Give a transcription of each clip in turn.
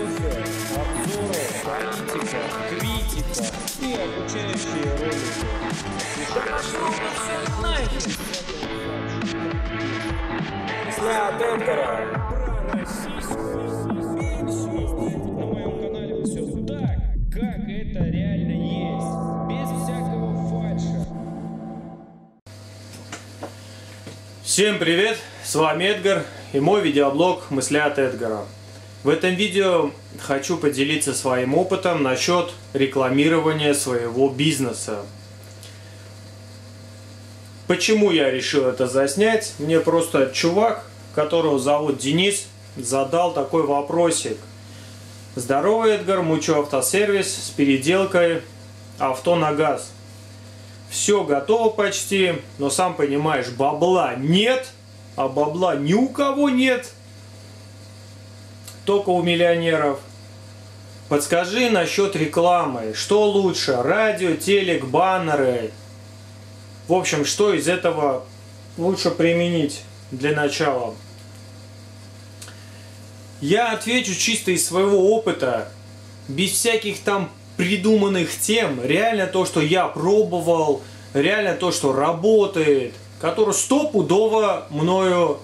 обзоры, политика, критика и обучающие ролики. Мысли от Эдгара. Про российскую пенсию. На моем канале все так, как это реально есть. Без всякого фальша. Всем привет! С вами Эдгар и мой видеоблог «Мысли от Эдгара». В этом видео хочу поделиться своим опытом насчет рекламирования своего бизнеса. Почему я решил это заснять? Мне просто чувак, которого зовут Денис, задал такой вопросик. Здорово, Эдгар, мучу автосервис с переделкой авто на газ. Все готово почти, но сам понимаешь, бабла нет, а бабла ни у кого нет. Только у миллионеров. Подскажи насчет рекламы. Что лучше? Радио, телек, баннеры? В общем, что из этого лучше применить для начала? Я отвечу чисто из своего опыта. Без всяких там придуманных тем. Реально то, что я пробовал. Реально то, что работает. Которое стопудово мною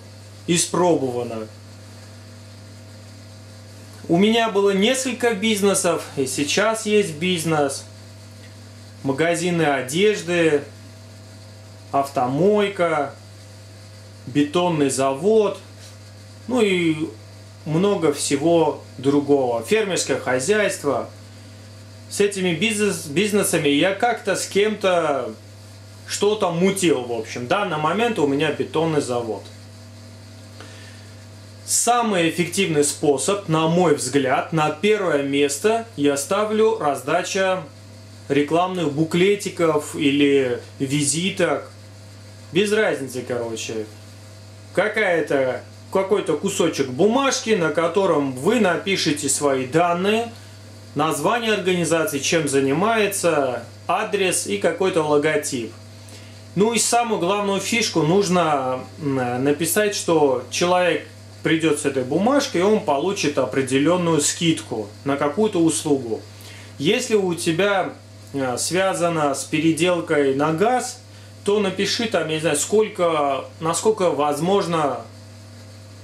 испробовано. У меня было несколько бизнесов, и сейчас есть бизнес. Магазины одежды, автомойка, бетонный завод, ну и много всего другого. Фермерское хозяйство. С этими бизнесами я как-то с кем-то что-то мутил, в общем. В данный момент у меня бетонный завод. Самый эффективный способ, на мой взгляд, на первое место я ставлю раздача рекламных буклетиков или визиток. Без разницы, короче. Какой-то кусочек бумажки, на котором вы напишите свои данные, название организации, чем занимается, адрес и какой-то логотип. Ну и самую главную фишку нужно написать, что человек придет с этой бумажкой, и он получит определенную скидку на какую-то услугу. Если у тебя связано с переделкой на газ, то напиши там, я не знаю, насколько возможно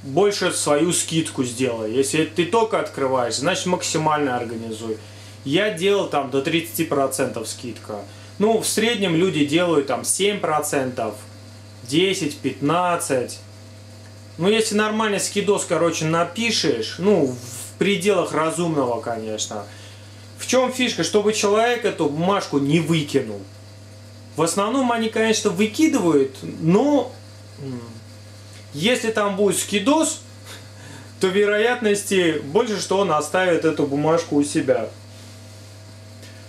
больше свою скидку сделай. Если ты только открываешь, значит максимально организуй. Я делал там до 30% скидка. Ну, в среднем люди делают там 7%, 10, 15%. Ну, если нормальный скидос, короче, напишешь, ну, в пределах разумного, конечно. В чем фишка? Чтобы человек эту бумажку не выкинул. В основном они, конечно, выкидывают, но если там будет скидос, то вероятности больше, что он оставит эту бумажку у себя.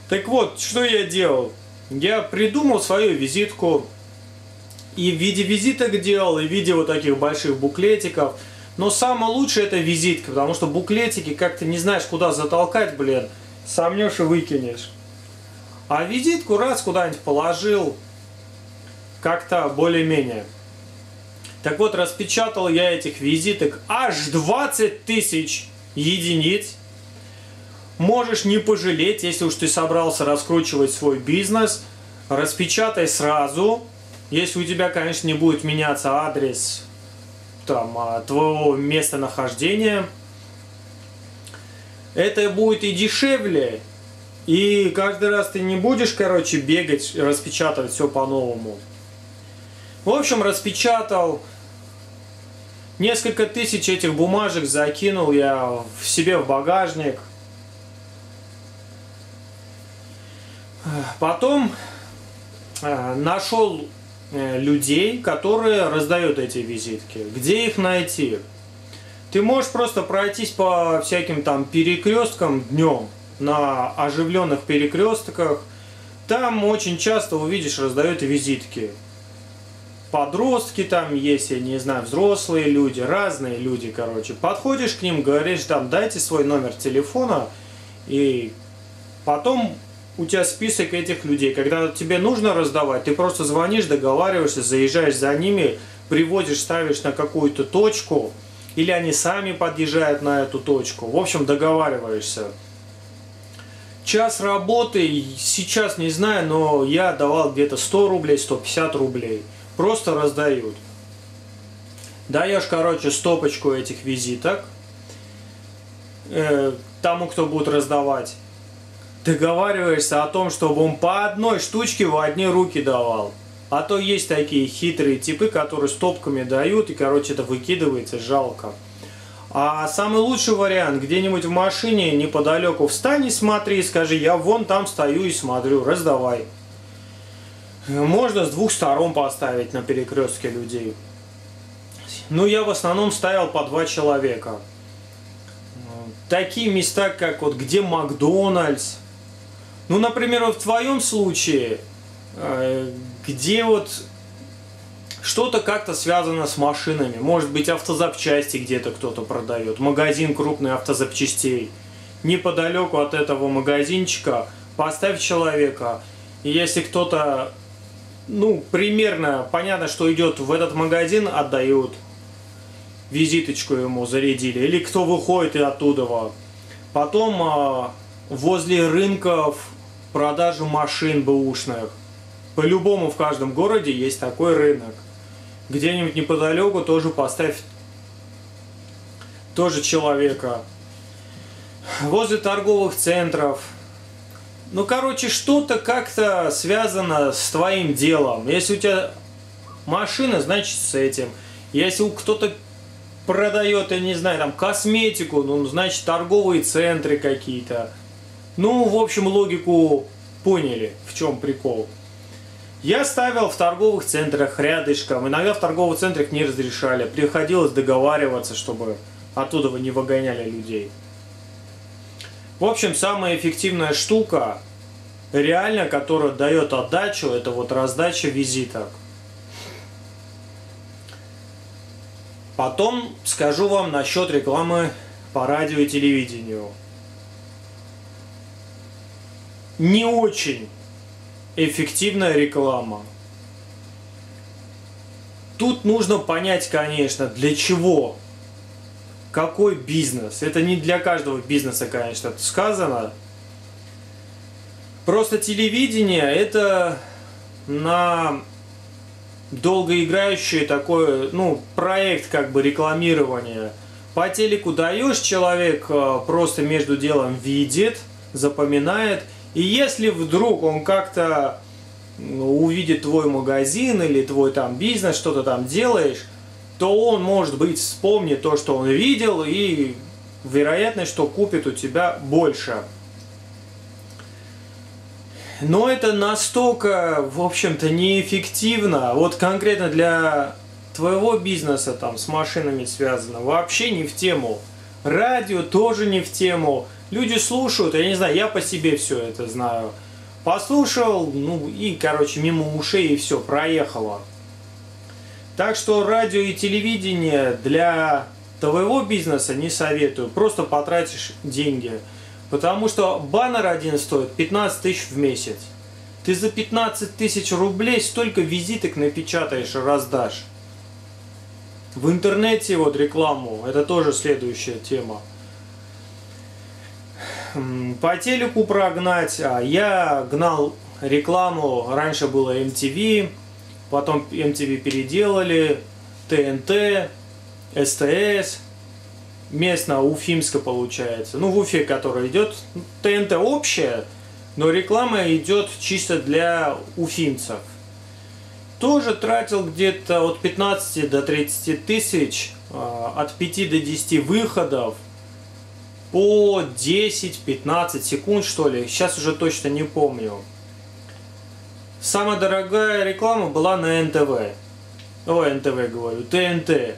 Так вот, что я делал? Я придумал свою визитку. И в виде визиток делал, и в виде вот таких больших буклетиков. Но самое лучшее это визитка, потому что буклетики как-то не знаешь, куда затолкать, блин. Сомнешь и выкинешь. А визитку раз куда-нибудь положил, как-то более-менее. Так вот, распечатал я этих визиток аж 20 000 единиц. Можешь не пожалеть, если уж ты собрался раскручивать свой бизнес. Распечатай сразу. Если у тебя, конечно, не будет меняться адрес там, твоего местонахождения, это будет и дешевле, и каждый раз ты не будешь, короче, бегать, распечатывать все по-новому. В общем, распечатал несколько тысяч этих бумажек, закинул я в себе в багажник. Потом нашел людей, которые раздают эти визитки. Где их найти? Ты можешь просто пройтись по всяким там перекресткам днем, на оживленных перекрестках. Там очень часто увидишь, раздают визитки. Подростки там есть, я не знаю, взрослые люди, разные люди, короче. Подходишь к ним, говоришь там, дайте свой номер телефона, и потом у тебя список этих людей. Когда тебе нужно раздавать, ты просто звонишь, договариваешься, заезжаешь за ними, привозишь, ставишь на какую-то точку, или они сами подъезжают на эту точку. В общем, договариваешься. Час работы, сейчас не знаю, но я давал где-то 100 рублей, 150 рублей. Просто раздают. Даешь, короче, стопочку этих визиток тому, кто будет раздавать. Договариваешься о том, чтобы он по одной штучке в одни руки давал. А то есть такие хитрые типы, которые стопками дают, и, короче, это выкидывается, жалко. А самый лучший вариант, где-нибудь в машине неподалеку встань и смотри, и скажи, я вон там стою и смотрю, раздавай. Можно с двух сторон поставить на перекрестке людей. Ну, я в основном ставил по 2 человека. Такие места, как вот где Макдональдс. Ну, например, вот в твоем случае, где вот что-то как-то связано с машинами. Может быть, автозапчасти где-то кто-то продает. Магазин крупный автозапчастей. Неподалеку от этого магазинчика поставь человека. И если кто-то, ну, примерно понятно, что идет в этот магазин, отдают. Визиточку ему зарядили. Или кто выходит и оттуда. Потом возле рынков продажу машин бэушных. По-любому в каждом городе есть такой рынок. Где-нибудь неподалеку тоже поставь тоже человека. Возле торговых центров. Ну, короче, что-то как-то связано с твоим делом. Если у тебя машина, значит с этим. Если кто-то продает, я не знаю, там косметику, ну, значит торговые центры какие-то. Ну, в общем, логику поняли, в чем прикол. Я ставил в торговых центрах рядышком. Иногда в торговых центрах не разрешали. Приходилось договариваться, чтобы оттуда вы не выгоняли людей. В общем, самая эффективная штука, реально, которая дает отдачу, это вот раздача визиток. Потом скажу вам насчет рекламы по радио и телевидению. Не очень эффективная реклама. Тут нужно понять, конечно, для чего, какой бизнес. Это не для каждого бизнеса, конечно, это сказано. Просто телевидение — это на долгоиграющий такой, ну, проект как бы рекламирования. По телеку даешь, человек просто между делом видит, запоминает. И если вдруг он как-то увидит твой магазин или твой там бизнес, что ты там делаешь, то он, может быть, вспомнит то, что он видел, и вероятность, что купит у тебя, больше. Но это настолько, в общем-то, неэффективно. Вот конкретно для твоего бизнеса, там, с машинами связано, вообще не в тему. Радио тоже не в тему. Люди слушают, я не знаю, я по себе все это знаю. Послушал, ну и, короче, мимо ушей и все, проехало. Так что радио и телевидение для твоего бизнеса не советую. Просто потратишь деньги. Потому что баннер один стоит 15 тысяч в месяц. Ты за 15 тысяч рублей столько визиток напечатаешь и раздашь. В интернете вот рекламу, это тоже следующая тема. По телеку прогнать. Я гнал рекламу, раньше было MTV, потом MTV переделали, ТНТ, СТС, местно уфимска получается, ну в Уфе, которая идет, ТНТ общая, но реклама идет чисто для уфимцев. Тоже тратил где-то от 15 до 30 тысяч, от 5 до 10 выходов. По 10-15 секунд, что ли. Сейчас уже точно не помню. Самая дорогая реклама была на НТВ. Ой, НТВ говорю, ТНТ.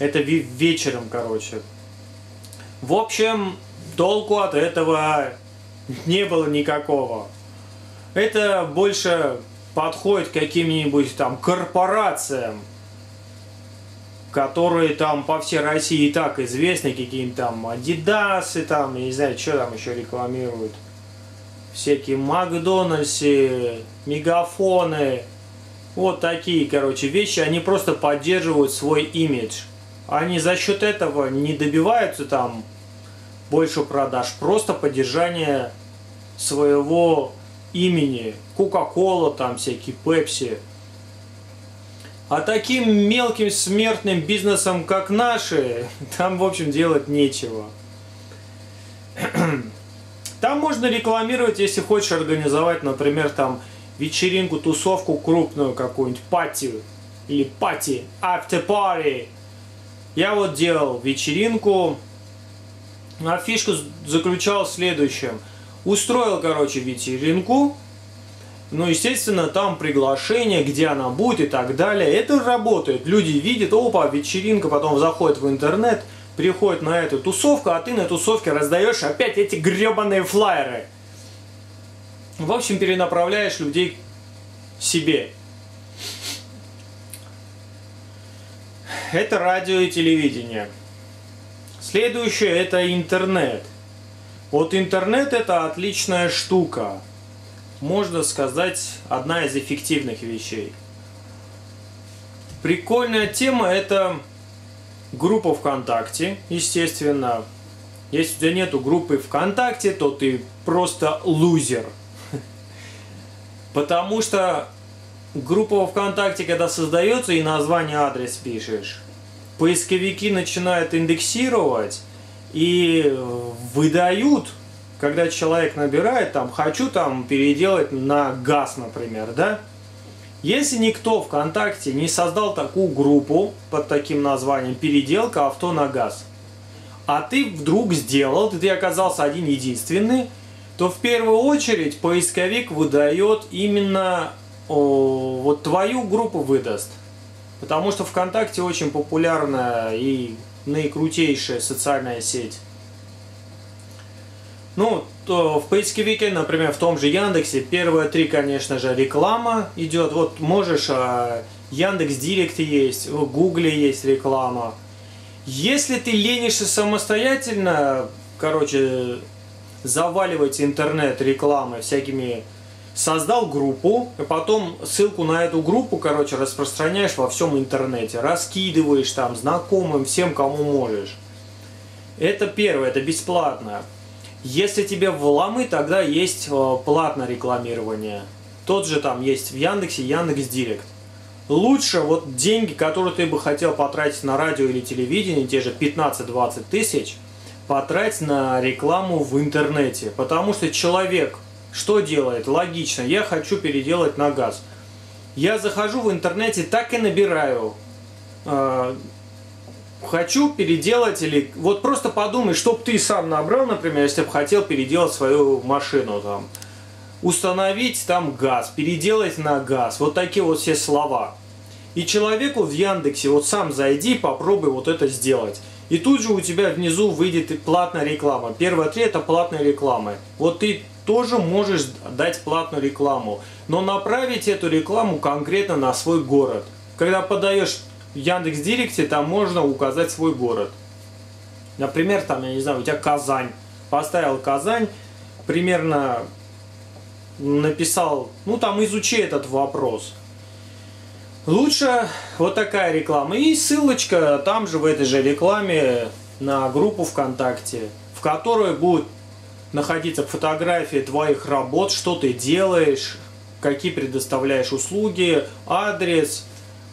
Это вечером, короче. В общем, толку от этого не было никакого. Это больше подходит к каким-нибудь там корпорациям, которые там по всей России и так известны, какие-нибудь там Adidas и там, я не знаю, что там еще рекламируют. Всякие Макдональдсы, Мегафоны. Вот такие, короче, вещи. Они просто поддерживают свой имидж. они за счет этого не добиваются там больше продаж, просто поддержание своего имени. Кока-кола, там всякие пепси. А таким мелким смертным бизнесом, как наши, там, в общем, делать нечего. Там можно рекламировать, если хочешь организовать, например, там вечеринку, тусовку крупную какую-нибудь, пати или пати, after party. Я вот делал вечеринку, а фишка заключалась в следующем. Устроил, короче, вечеринку. Ну, естественно, там приглашение, где она будет и так далее. Это работает. Люди видят, опа, вечеринка, потом заходят в интернет, приходят на эту тусовку, а ты на тусовке раздаешь опять эти гребаные флайеры. В общем, перенаправляешь людей к себе. Это радио и телевидение. Следующее – это интернет. Вот интернет – это отличная штука. Можно сказать, одна из эффективных вещей. Прикольная тема – это группа ВКонтакте, естественно. Если у тебя нету группы ВКонтакте, то ты просто лузер. Потому что группа ВКонтакте, когда создается и название, адрес пишешь, поисковики начинают индексировать и выдают... Когда человек набирает, там, хочу там переделать на газ, например, да? Если никто ВКонтакте не создал такую группу под таким названием «Переделка авто на газ», а ты вдруг сделал, ты оказался один-единственный, то в первую очередь поисковик выдает именно, вот твою группу выдаст. Потому что ВКонтакте очень популярная и наикрутейшая социальная сеть. Ну, то в поисковике, например, в том же Яндексе, первые три, конечно же, реклама идет. Вот можешь, Яндекс.Директ есть, в Гугле есть реклама. Если ты ленишься самостоятельно, короче, заваливать интернет рекламой всякими, создал группу, и потом ссылку на эту группу, короче, распространяешь во всем интернете, раскидываешь там знакомым, всем, кому можешь. Это первое, это бесплатно. Если тебе вломы, тогда есть платное рекламирование. Тот же там есть в Яндексе, Яндекс.Директ. Лучше вот деньги, которые ты бы хотел потратить на радио или телевидение, те же 15-20 тысяч, потратить на рекламу в интернете. Потому что человек что делает? Логично, я хочу переделать на газ. Я захожу в интернете, так и набираю. Хочу переделать, или вот просто подумай, чтоб ты сам набрал, например, если бы хотел переделать свою машину, там, установить там газ, переделать на газ, вот такие вот все слова. И человеку в Яндексе, вот сам зайди, попробуй вот это сделать. И тут же у тебя внизу выйдет платная реклама. Первые три – это платные рекламы. Вот ты тоже можешь дать платную рекламу, но направить эту рекламу конкретно на свой город. Когда подаешь в Яндекс.Директе, там можно указать свой город. Например, там, я не знаю, у тебя Казань. Поставил Казань, примерно написал, ну там изучи этот вопрос. Лучше вот такая реклама. И ссылочка там же в этой же рекламе на группу ВКонтакте, в которой будут находиться фотографии твоих работ, что ты делаешь, какие предоставляешь услуги, адрес.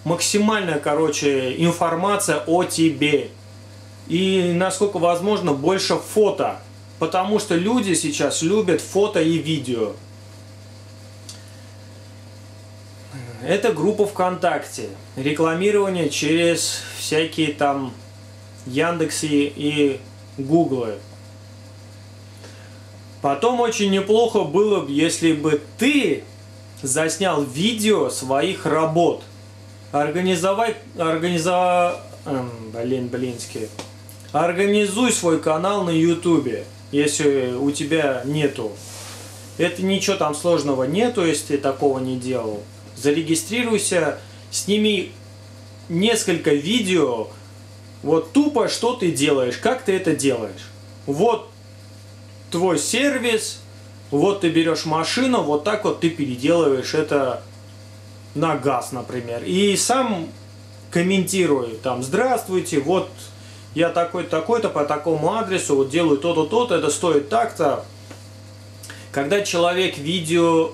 Максимальная, короче, информация о тебе. И, насколько возможно, больше фото. Потому что люди сейчас любят фото и видео. Это группа ВКонтакте. Рекламирование через всякие там Яндексы и Гуглы. Потом очень неплохо было бы, если бы ты заснял видео своих работ. Организуй свой канал на YouTube, если у тебя нету. Это ничего там сложного нету, если ты такого не делал. Зарегистрируйся, сними несколько видео, вот тупо что ты делаешь, как ты это делаешь. Вот твой сервис, вот ты берешь машину, вот так вот ты переделываешь это на газ, например. И сам комментирую, там, здравствуйте, вот я такой-то, по такому адресу, вот делаю то-то, то-то, это стоит так-то. Когда человек видео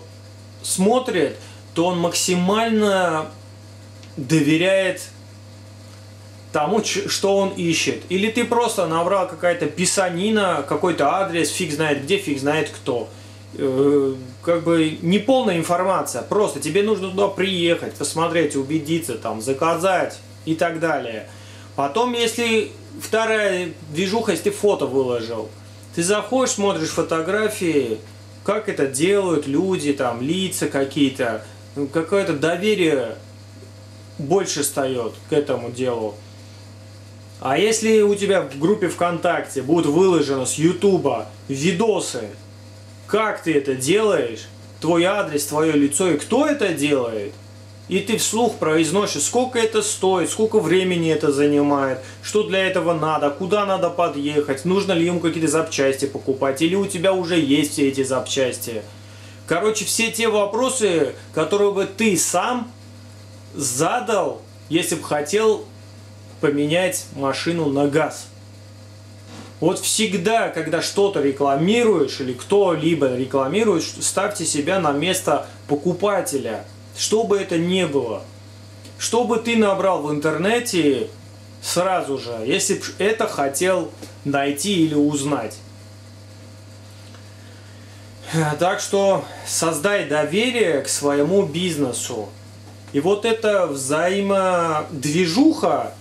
смотрит, то он максимально доверяет тому, что он ищет. Или ты просто набрал какая-то писанина, какой-то адрес, фиг знает где, фиг знает кто. Как бы неполная информация, просто тебе нужно туда приехать, посмотреть, убедиться, там, заказать и так далее. Потом, если вторая движуха, если ты фото выложил, ты заходишь, смотришь фотографии, как это делают люди, там, лица какие-то, какое-то доверие больше встает к этому делу. А если у тебя в группе ВКонтакте будут выложены с Ютуба видосы, как ты это делаешь, твой адрес, твое лицо и кто это делает, и ты вслух произносишь, сколько это стоит, сколько времени это занимает, что для этого надо, куда надо подъехать, нужно ли ему какие-то запчасти покупать, или у тебя уже есть все эти запчасти. Короче, все те вопросы, которые бы ты сам задал, если бы хотел поменять машину на газ. Вот всегда, когда что-то рекламируешь или кто-либо рекламирует, ставьте себя на место покупателя, что бы это ни было. Что бы ты набрал в интернете сразу же, если бы это хотел найти или узнать. Так что создай доверие к своему бизнесу. И вот эта взаимодвижуха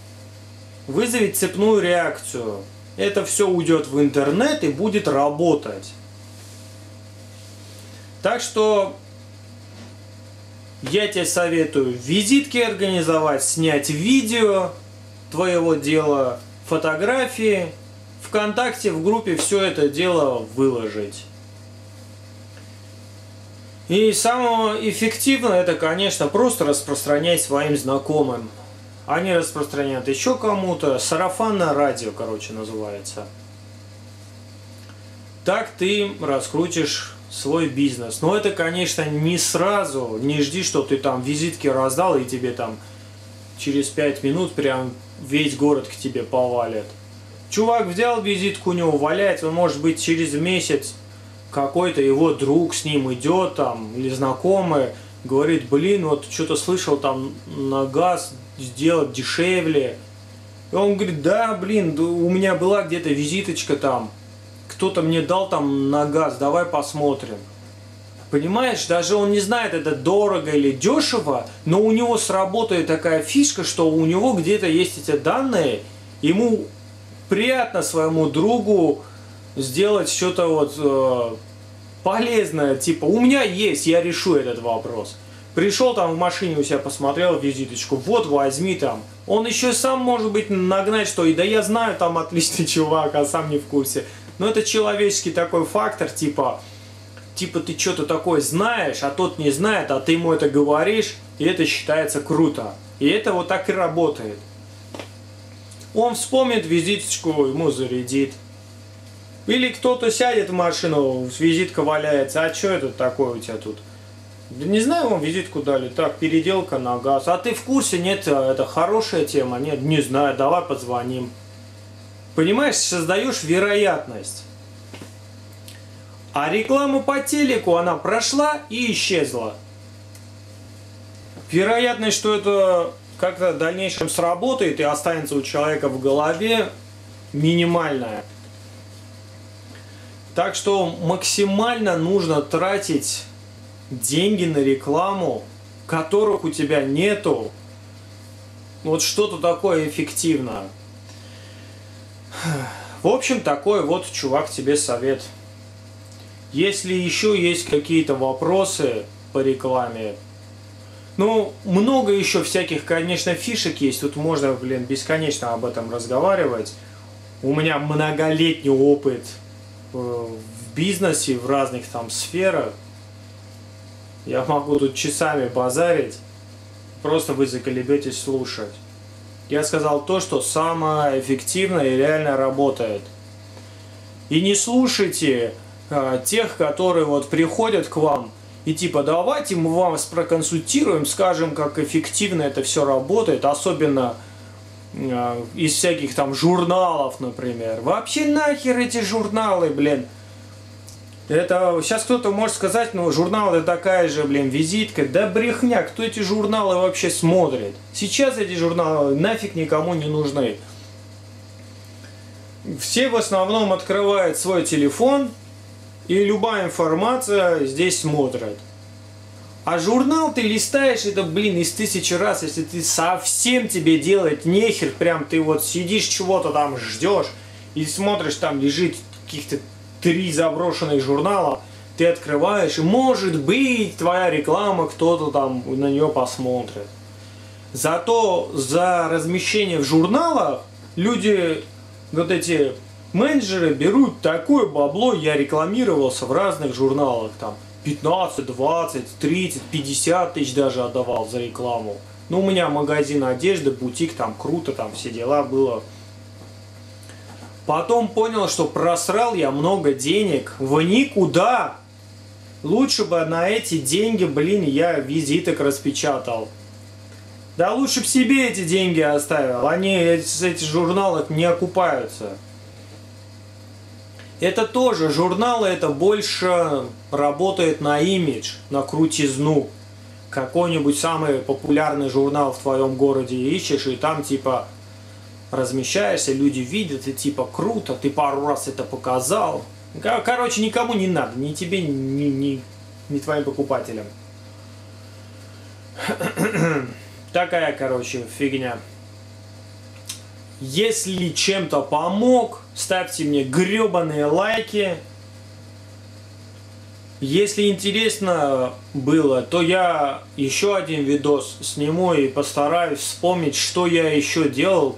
вызовет цепную реакцию. Это все уйдет в интернет и будет работать. Так что я тебе советую визитки организовать, снять видео твоего дела, фотографии, ВКонтакте, в группе все это дело выложить. И самое эффективное это, конечно, просто распространять своим знакомым. Они распространяют еще кому-то. Сарафанное радио, короче, называется. Так ты раскрутишь свой бизнес. Но это, конечно, не сразу. Не жди, что ты там визитки раздал, и тебе там через 5 минут прям весь город к тебе повалит. Чувак взял визитку, у него валяется, он, может быть, через месяц какой-то его друг с ним идет там, или знакомый, говорит, блин, вот что-то слышал там на газ сделать дешевле. И он говорит, да, блин, у меня была где-то визиточка там, кто-то мне дал там на газ, давай посмотрим. Понимаешь, даже он не знает, это дорого или дешево, но у него сработает такая фишка, что у него где-то есть эти данные, ему приятно своему другу сделать что-то вот полезное, типа у меня есть, я решу этот вопрос. Пришел там в машине у себя, посмотрел визиточку, вот возьми там. Он еще сам может быть нагнать, что и да я знаю, там отличный чувак, а сам не в курсе. Но это человеческий такой фактор, типа ты что-то такое знаешь, а тот не знает, а ты ему это говоришь, и это считается круто. И это вот так и работает. Он вспомнит визиточку, ему зарядит. Или кто-то сядет в машину, визитка валяется, а что это такое у тебя тут? Да не знаю, вам визитку дали, так, переделка на газ. А ты в курсе? Нет, это хорошая тема. Нет, не знаю, давай позвоним. Понимаешь, создаешь вероятность. А реклама по телеку, она прошла и исчезла. Вероятность, что это как-то в дальнейшем сработает и останется у человека в голове, минимальная. Так что максимально нужно тратить деньги на рекламу, которых у тебя нету. Вот что-то такое эффективное. В общем, такой вот, чувак, тебе совет. Если еще есть какие-то вопросы по рекламе, ну, много еще всяких, конечно, фишек есть. Тут можно, блин, бесконечно об этом разговаривать. У меня многолетний опыт в бизнесе, в разных там сферах. Я могу тут часами базарить, просто вы заколебетесь слушать. Я сказал то, что самое эффективное и реально работает. И не слушайте тех, которые вот приходят к вам И типа, давайте мы вас проконсультируем, скажем, как эффективно это все работает, особенно из всяких там журналов, например. Вообще нахер эти журналы, блин. Это сейчас кто-то может сказать, ну журнал это такая же, блин, визитка. Да брехня, кто эти журналы вообще смотрит? Сейчас эти журналы нафиг никому не нужны. Все в основном открывают свой телефон, и любая информация здесь смотрит. А журнал ты листаешь, это, блин, из тысячи раз, если ты совсем тебе делать нехер, прям ты вот сидишь чего-то там ждешь, и смотришь, там лежит каких-то 3 заброшенных журнала, ты открываешь, и может быть твоя реклама, кто-то там на нее посмотрит. Зато за размещение в журналах люди, вот эти менеджеры, берут такое бабло, я рекламировался в разных журналах, там 15, 20, 30, 50 тысяч даже отдавал за рекламу. Ну, у меня магазин одежды, бутик, там круто, там все дела было. Потом понял, что просрал я много денег в никуда. Лучше бы на эти деньги, блин, я визиток распечатал. Да лучше бы себе эти деньги оставил. Они с этих журналов не окупаются. Это тоже, журналы это больше работает на имидж, на крутизну. Какой-нибудь самый популярный журнал в твоем городе ищешь, и там типа... размещаешься, люди видят, и типа круто, ты пару раз это показал. Короче, никому не надо, ни тебе, ни твоим покупателям. Такая, короче, фигня. Если чем-то помог, ставьте мне гребаные лайки. Если интересно было, то я еще один видос сниму и постараюсь вспомнить, что я еще делал,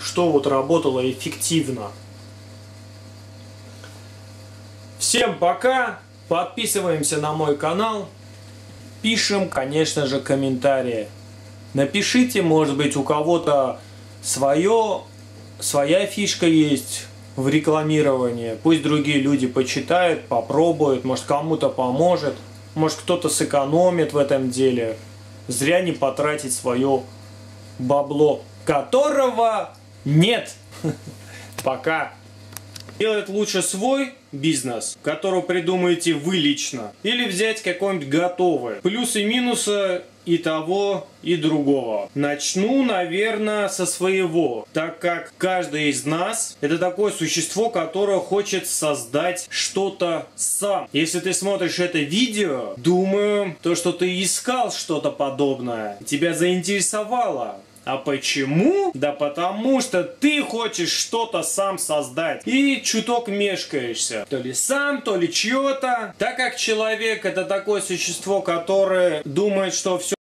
что вот работало эффективно. Всем пока, подписываемся на мой канал, пишем, конечно же, комментарии. Напишите, может быть, у кого-то своя фишка есть в рекламировании. Пусть другие люди почитают, попробуют, может кому-то поможет, может кто-то сэкономит в этом деле. Зря не потратить свое бабло, которого нет. Пока. Делать лучше свой бизнес, который придумаете вы лично, или взять какой-нибудь готовый. Плюсы и минусы и того, и другого. Начну, наверное, со своего, так как каждый из нас это такое существо, которое хочет создать что-то сам. Если ты смотришь это видео, думаю, то, что ты искал что-то подобное, тебя заинтересовало. А почему? Да потому что ты хочешь что-то сам создать и чуток мешкаешься. То ли сам, то ли чье-то. Так как человек это такое существо, которое думает, что все